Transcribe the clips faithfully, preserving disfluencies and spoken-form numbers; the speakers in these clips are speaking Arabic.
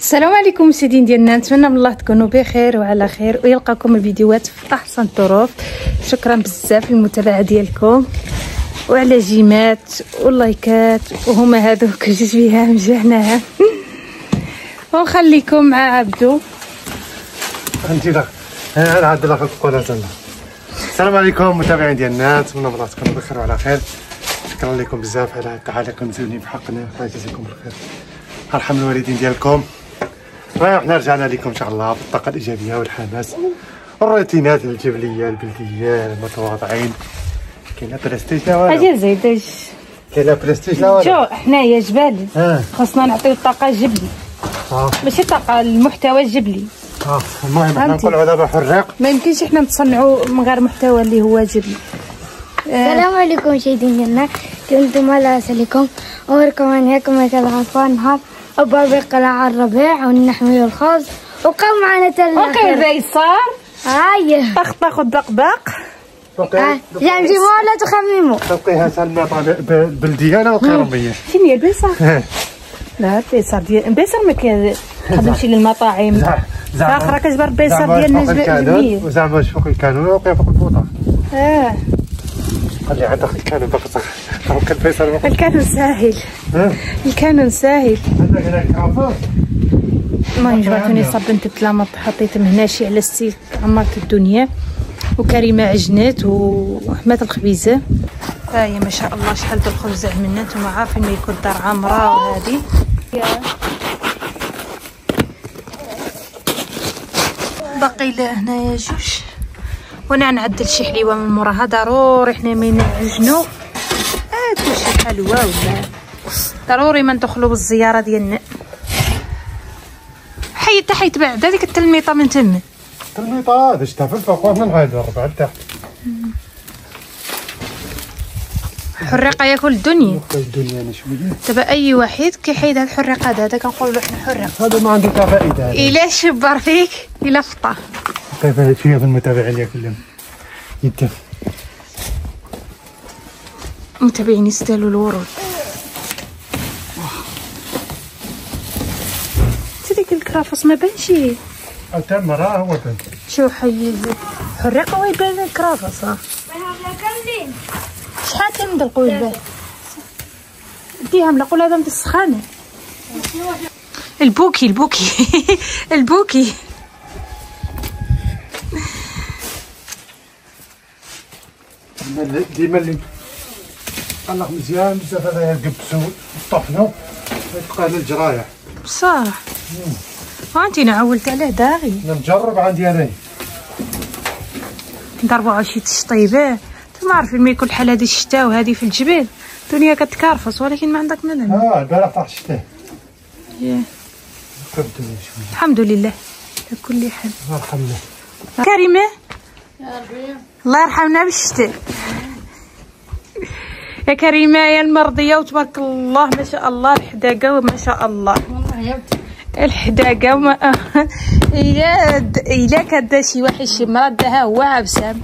السلام عليكم سيدين ديالنا، نتمنى من الله تكونوا بخير وعلى خير ويلقاكم الفيديوهات في احسن الظروف. شكرا بزاف للمتابعه ديالكم وعلى جيمات واللايكات وهما هذوك جوج بيهم جهناهم. ونخليكم مع عبدو. انت لا انا عبدالله في القناه ديالنا. السلام عليكم متابعين ديالنا، نتمنى من الله تكونوا بخير وعلى خير. شكرا لكم بزاف على التعليق المزيونين بحقنا، الله يجازيكم بالخير، ارحم الوالدين ديالكم. وحنا رجعنا لكم ان شاء الله بالطاقه الايجابيه والحماس، الروتينات الجبليه البلديه المتواضعين. كاين لا برستيج لا والو، اجي زيدش كاين لا برستيج لا والو. شوف حنايا جبال خاصنا نعطيو الطاقه الجبلي، آه. ماشي الطاقه المحتوى الجبلي، اه المهم حنا نقولوا دابا حراق، ما يمكنش حنا نتصنعوا من غير محتوى اللي هو جبلي. السلام عليكم مشاهدين ديالنا، كنتم على سلكم وراكم هناكم هكذا عفوا نهار وبابي قلع الربيع ونحمي الخبز وبقاو معنا تال وقيل باي صار هاي طخطخ ودقبق وقيل جا نجيبو ولا تخممو تلقيها تاع المطعم البلديه انا وقيل رميه شنو هي البيصار؟ لا البيصار ديال البيصار ما كيخدمش للمطاعم، زعما راه كتجبر البيصار ديالنا جبيه وزعما فوق الكانون وقيل فوق البوطه، اه اللي عاد داخل الكانون بصح دونك الفيصل الكانون ساهل، الكانون ساهل. انا هنا كافور المهم جباتوني صبنت الطلامط حطيتهم هنا شي على السلك، عمرت الدنيا وكريمه عجنات وحمات الخبيزه. ها هي ما شاء الله شحال د الخبز عملنا، نتوما عارفين ما يكون الدار عامره وهذه باقي هنايا جوج وانا نعدل شي حليوه من موراها ضروري، حنا ما نعجنو هادو شي حلوه ولا ضروري ما ندخلو بالزياره ديالنا. حي حتى حيت بعد هذيك التلميطه من تما التلميطه هذا شتها في الفوق ومن غير الربع لتحت. الحريقه ياكل الدنيا الدنيا انا شويه دابا اي واحد كيحيد هاد الحريقه هذا كنقول له حنا حريق، هذا ما عنده فائده، الا شبر فيك الا فطا كيف هاد شويه في المتابعين ديالك اليوم يتف متابعين يستاهلوا الورود. حتى ديك الكرافس ما بانش حتى مرة هو بان، شوف حي حريقه ويبان الكرافس، ها شحال كندلقوا البال ديها ملقو هذا من السخانه البوكي البوكي البوكي. ديما اللي طلق مزيان بزاف هذا يقبسو طحنو تقال الجرايح بصح، ها انت نعولت عليه داغي نجرب عندي انا نضربو على شي تشطيبه، انتما عارفين ما يكون بحال هذه الشتا وهذه في الجبال الدنيا كتكرفص ولكن ما عندك ملل. اه البارح طاح الشتا ياه الحمد لله على كل حال، الله يرحمنا كريمه يا ربي الله يرحمنا بالشتاء يا كريمه يا المرضيه وتبارك الله ما شاء الله الحداقه ما شاء الله والله الحداقه وما الا الا كدا شي واحد شي مرض داها هو عبسام.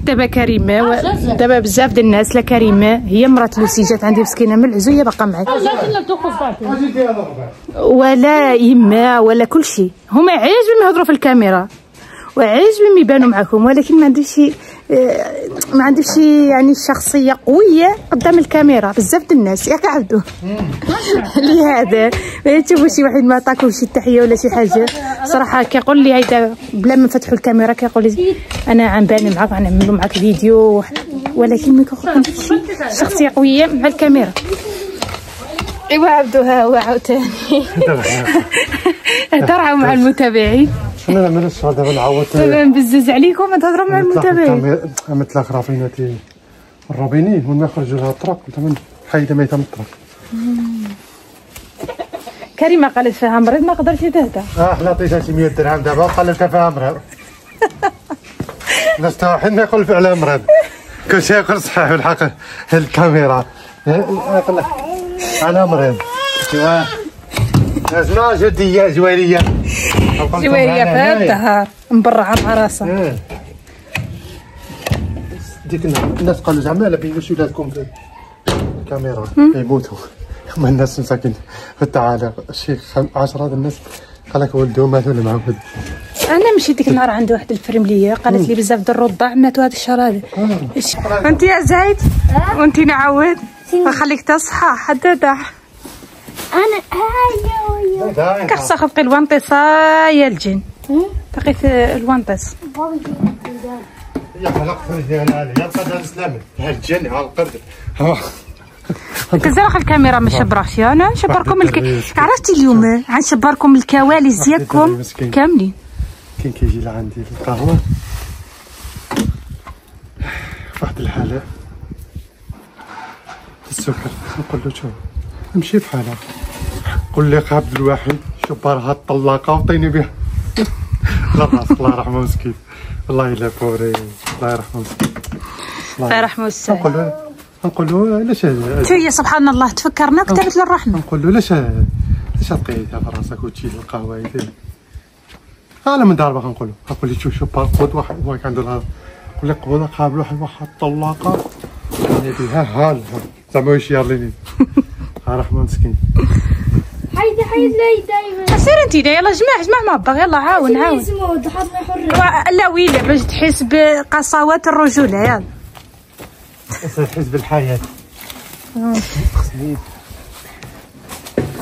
دابا كريمه و... دابا بزاف ديال الناس لا كريمه هي مرات لوسي جات عندي مسكينه من العزو هي باقا معايا ولا يما ولا كلشي، هما عاجبهم يهضروا في الكاميرا وعاجبهم يبانوا معكم ولكن ما عنديش شي ما عنديش شي يعني شخصيه قويه قدام الكاميرا بزاف د الناس ياك عبدو. لهذا ما تشوفوا شي واحد ما عطاكم شي تحيه ولا شي حاجه صراحه كيقول لي هيدا بلا ما نفتحوا الكاميرا كيقول لي انا غنبان معاك غنعملوا معاك فيديو، ولكن ما كنخرجش شي شخصيه قويه مع الكاميرا. ايوا عبدو ها هو عاوتاني هضروا مع المتابعين شنو نعملوا الشهر دابا نعوض تمام بزاز عليكم تهضروا مع المتابعين متلاخ رافيناتي الروبيني وما يخرجوا لها الطرق تما حيده ميته من الطرق. كريمه قالت فيها مريض ما قدرتش تهدى، اه حنا عطيتها شي مية درهم دابا وقالت فيها مريض الناس توحنا يقول فعلا مريض كلشي يقول صحيح بالحق الكاميرا انا مريض ايوا لازم جديه جواليه جواليه في هذا الدهر مبرعه مع راسها. ديك الناس قالوا زعما لا بيوش ولادكم في الكاميرا يموتوا، هما الناس مساكين في التعاليق شي عشرة د الناس قالك ولده مات ولا معاه ولد؟ انا مشيت ديك النهار عند واحد الفرمليه قالت لي بزاف د الرضاع ماتوا هذا الشهر هذا. انت يا زايد وانت نعاود خليك تا صحه حتى داح. انا هايا كحصه خفقي الوانطيصه يا الجن بقيت الوانطيص. يا حلقتي ديال علي يا قدر السلام هالجن هالقرد. كزرخ الكاميرا ما شبرخش انا نشبركم الك... عرفتي اليوم غنشبركم الكواليس ديالكم كاملين. كاين كيجي لعندي القهوه واحد الحاله السكر نقول له شوف نمشي بحالها قول لي عبد الواحد شو بارها الطلاقه وطيني بها لا راسك الله يرحمه مسكين والله الا بوري الله يرحمه مسكين الله يرحمه السلام. نقول له علاش هي سبحان الله تفكرنا كتبت له الرحمه نقول له علاش علاش تقيد على راسك وتجي للقهوه هذه انا من دار باغي نقول له نقول له شوف شوف باركود واحد هو عنده نقول له قبل قابل واحد واحد الطلاقه يعني بها هالها زعما واش يارليني الرحمه مسكين حيدي حيد لي دايما سير انت يلا جماع جماع مع با يلا عاون عاون لا ويلي باش تحس بقساوه الرجوله يلا تحس بالحياة.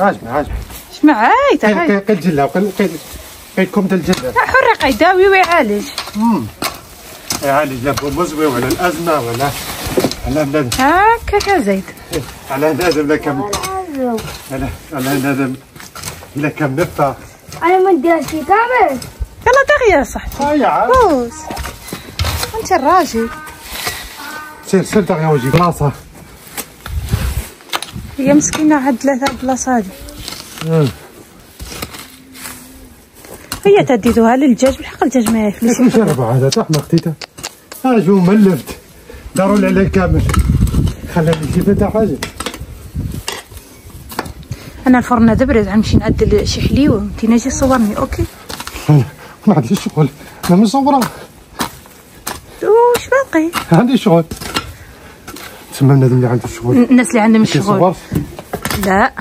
عاجبك عاجبك. شمع عايت عايت. كتجلى كيكم ديال الجلة. حر قيداوي ويعالج. امم يعالج لا بوموزوي ولا الأزمة ولا على بلاد. هكاك زيد. على بلاد ولا كم. على على بلاد ولا كم نفع. أنا ما نديرش شي كامل. يلا دغيا صاحبي. أيا عاد. أنت الراجل. سير سير دغيا وجهي بلاصه هي مسكينه عاد ثلاثه بلاصه هادي هي تديتوها للدجاج بالحق الدجاج ما ياكلش ماشي ربعه هذا تاع ما خديتها ها جو ملفت داروا عليه كامل خليها نجيبها تاع حاجه انا الفرن هذا برد غنمشي نعدل شي حليوه انت ناجي صورني اوكي ما عنديش شغل انا مصوره واش باقي عندي شغل تسمى الناس اللي عندهم شغل الناس اللي عندهم الشغل لا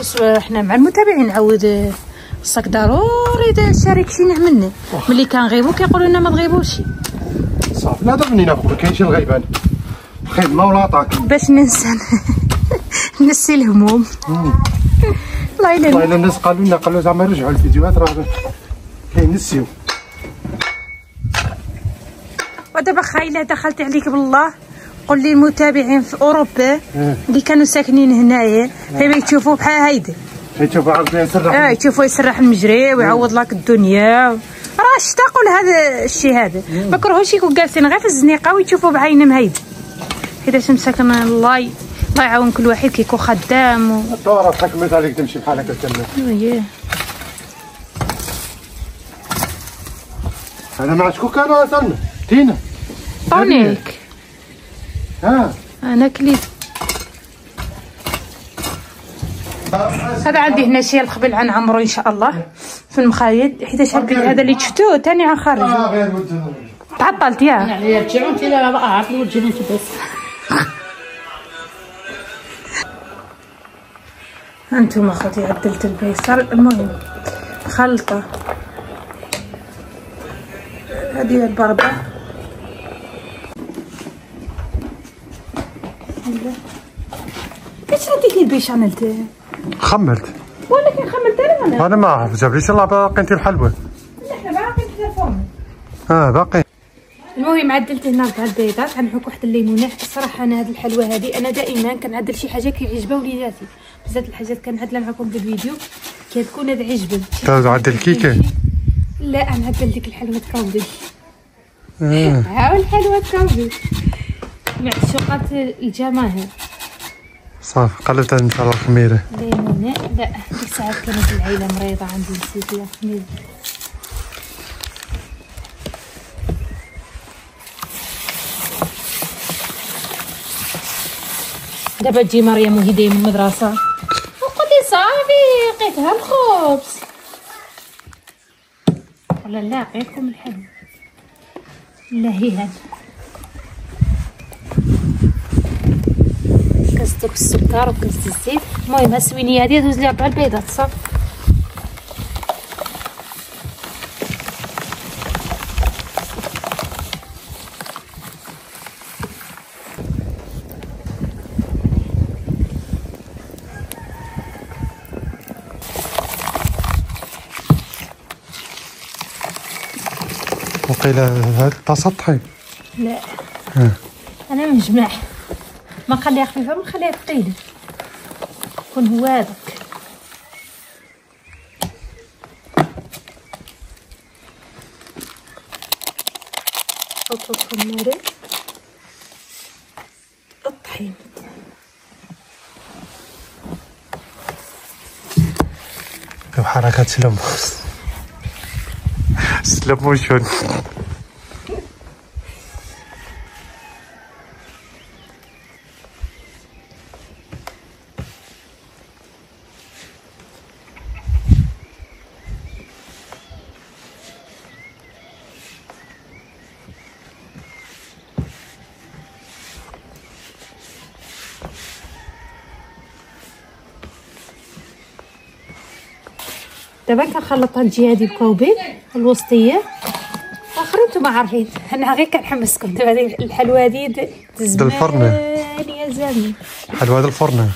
بس احنا مع المتابعين عاود خصك ضروري تشارك شي نوع منه ملي كنغيبو كيقولوا لنا ما تغيبوش صافي لا دابا منين ناخذ كاين شي الغيبان خدمه ولا طاك باش ننسى ننسي الهموم والله الا والله الا الناس قالوا لنا قالوا زعما رجعوا الفيديوهات راه كينسيو ودابا خايله دخلت عليك بالله قول لي المتابعين في اوروبا اللي كانوا ساكنين هنايا دابا يشوفوا بحال هايدي يشوفوا عاوتاني يسرح اه يشوفوا يسرح المجري ويعوض لك الدنيا راه اشتاقوا لهذا الشيء هذا ما كرهوش يكونوا جالسين غير في الزنيقه ويشوفوا بعينهم هايدي حيتاش مساكن الله الله يعاون كل واحد كيكون خدام و الدوره تحكمت عليك تمشي بحال هكا تما اييه انا مع شكون كانوا اصلا تينا طونيك ها انا كليت هذا عندي هنا شي القبل عن عمرو ان شاء الله في المخايط حيتاش هذا اللي شفتوه ثاني عن خارج اه غير تعطلت يا انا عليا تجعوا انت لا راه عارف نوجه انت بس انتم اخوتي عدلت البيصل المهم خلطه هذه البربه كيفاش عطيتني البيشاميل تاعي؟ خمرت ولكن خمرت انا انا ما عرفت جابليش الله باقي انت الحلوه لا حنا باقي في الفرن اه باقي المهم عدلت هنا بهاد البيضات غنحك واحد الليمونه الصراحه انا هاد الحلوه هادي انا دائما كنعدل شي حاجه كيعجبها وليداتي بزاف الحاجات كنعدلها معكم بالفيديو كتكون هاد عجبك تعدل الكيكه لا انا عدلت ديك الحلوه كاودي اه ها الحلوه كاودي معشوقات الجماهير صافي قلبت ان شاء الله الخميره ليمونه لا ديك ساعات كانت العائله مريضه عندي نسيت يا خميره دابا تجي مريم وهديه من المدرسه وقلتي صافي لقيتها الخبز ولا لا غيركم الحلو لا هي هذا كنسدوك السكر وكنسد الزيت المهم هاد السوينيه هادي دوز ليها ربع البيضات صافي وقيله هذا الطا سطحي. لا اه. انا نجمع ما نخليها خفيفه ما نخليها ثقيله كون هو هذاك. نحطو الخميره الطحين بحركه سلو سلو موشن. دابا كنخلط هاد الجهه ديال الكوبيب الوسطيه واخر نتوما عارفين انا غير كنحمسكم. دابا هذه الحلوه هذه دز الفرن يا زلمه. الحلوه هذا الفرن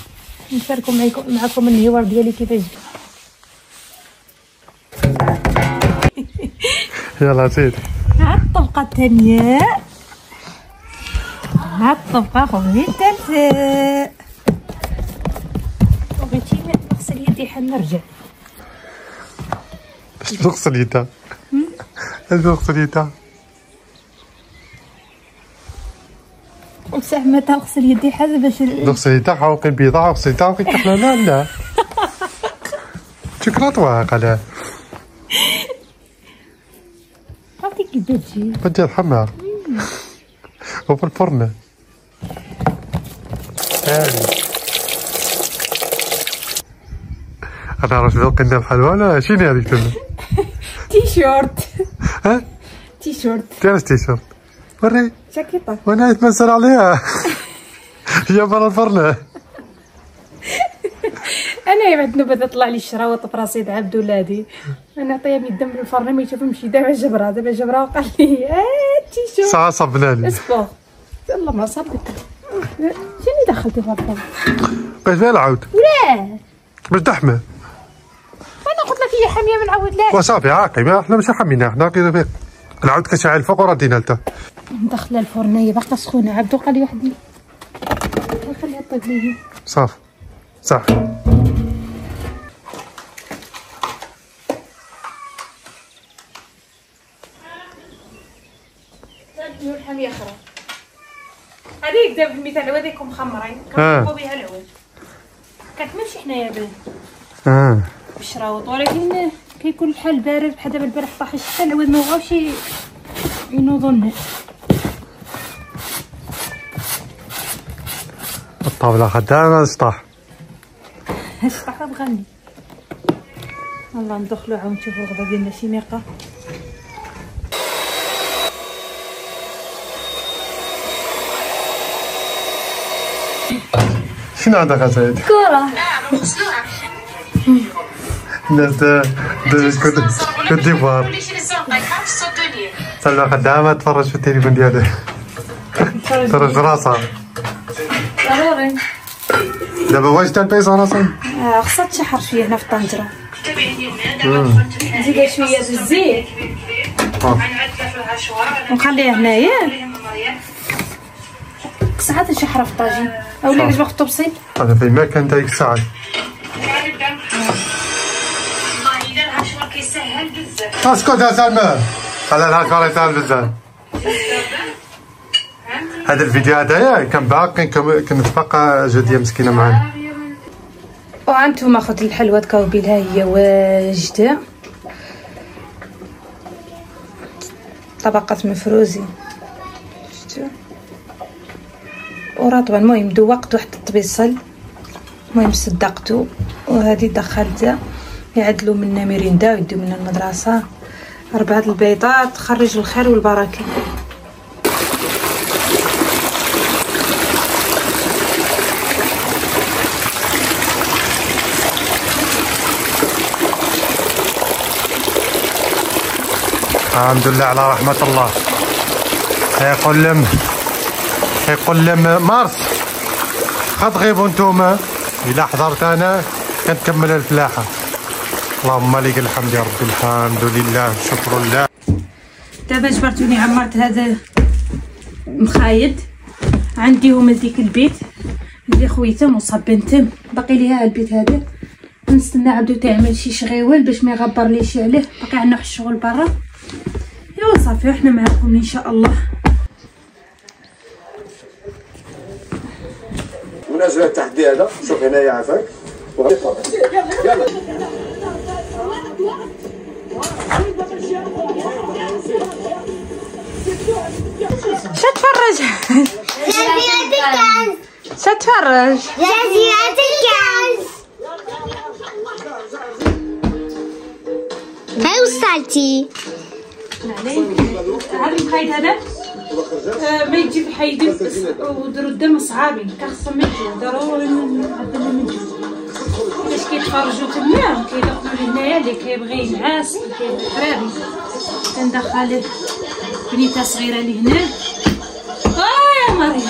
نشاركو معكم معكم الهوار ديالي كيفاش. يلا سيدي مع الطبقه الثانيه مع الطبقه خويا الثالثه. بغيتي نغسل يدي حنا نرجع نغسل يدها نغسل يدها وبصح ما تغسل يدي حاجه باش نغسل يدها حاوقي البيضه غسل يدها وقيت تحلى. لا شكرا طواق على عرفتي كي تجي بدي الحمار وفي الفرن هاي. أنا عرفت ذوق لنا الحلوة ولا شنو هذيك تما؟ تيشيرت. ها؟ تيشيرت. كيفاش تيشيرت؟ وري. جاكيطة. وأنا يتمسر عليها. هي برا الفرن. أنا بعد نبدا طلع لي الشراوط في راسي تعبد ولادي. أنا طيب يدم من الفرن ما يشوفهمش يدافع جبرها. دابا جبرها وقال لي آه تيشيرت. ساعة صبنا لي. اصبر. يلا ما صبت. شنو دخلتي في الفرن؟ بقيت فيها العود. لا. باش تحمى. هي حاميه من عود لا وصافي عاقي. احنا ماشي حامينها احنا غير العود كتشعل الفوق وراه دينا لتا مدخله الفرنيه باقا سخونه. عبدو قال لي وحدي نخليها طيب ليه صافي صافي. هذه الحاميه اخرى هذيك دابا المثال هذيك مخمرين كنطيبو بها العود كتمشي حنايا به اه بالشراوط ولكن كيكون الحال بارد بحال دابا البارح طاح الشتا العواد ما بغاوش ينوضوا لنا. الطاوله خدامه السطح السطح بغاني. يلاه ندخلو عاود نشوفو الغدا ديالنا شي ميقه. شنو عندك أسيد؟ كرة الناس كوت ديفوار سالوها خدامة تفرج في التليفون ديالها تفرج في راسها ضروري. دابا واش تنبيسو راسها؟ اه خصها تشحر شوية هنا في الطنجرة نزيدها شوية بالزيت ونخليها هنايا ساعة تنشحرها في الطاجين أولا باش باغي الطبسيل. هذا فين ما كانت هاذيك الساعة اسكت يا سلمى على الهكاري تاع بزاف. هذا الفيديو هذايا كان باقي كنتفاقى جديه مسكينه معانا. وانتم اخوتي الحلوه كوبيل ها هي واجده طبقه مفروزي شفتوا ورطبه. المهم دوقت واحد الطبيصل المهم صدقته وهذه دخلتها يعدلوا منا ميريندا ويديو منا المدرسه. اربعه البيضات خرج الخير والبركه. الحمد لله على رحمه الله. كيقول لم كيقول لم مارس خد غيبو نتوما الى حضرت انا كنكمل الفلاحه. اللهم لك الحمد يا رب. الحمد لله شكر الله. دابا جبرتوني عمرت هذا مخايد، عنديهم هذيك البيت اللي خويتهم وصاب تم باقي ليها البيت هذا، نستنى عندو تعمل شي شغيول باش ما يغبر ليش عليه، باقي عندنا واحد الشغل برا. ايوا صافي وحنا معاكم ان شاء الله. ونازله تحت هذا، شوف هنايا عافاك وغادي تطلع. يلا شتفرج شتفرج جزيرة الكنز. هاي وصلتي عارف الحيد هذا ما يجي الحيد ودرو الدم صعابي كخصم منجو ضروري نعدلو منجو باش كيتفرجو تما كيدخلو لهنايا اللي كيبغي ينعس كيبغي الحراري كندخل بنيته صغيره لهنا. اه يا مريم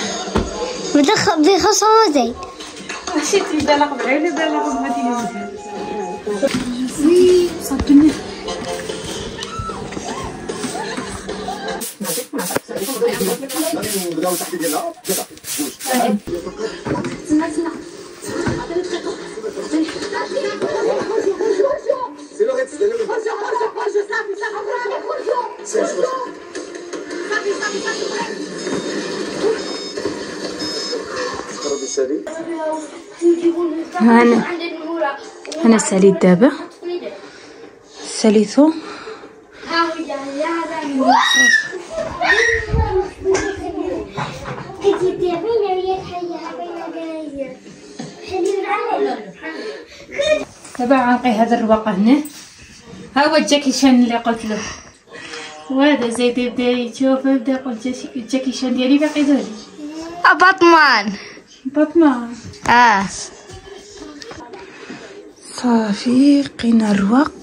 بدخل بخصو زيد شتي البلاق بعيني البلاق غادي يوزي صدقني. نبداو تحت ديالها سنا سنا هانا أنا ساليت دابا ساليتو دابا عنقي هذا الرواقه هنا. ها هو الجاكي شان اللي قلت له وهذا زيد يبدا يشوف يبدا يقول الجاكي شان ديالي باقي ذهبي بطمان بطمان. اه صافي لقينا الرواق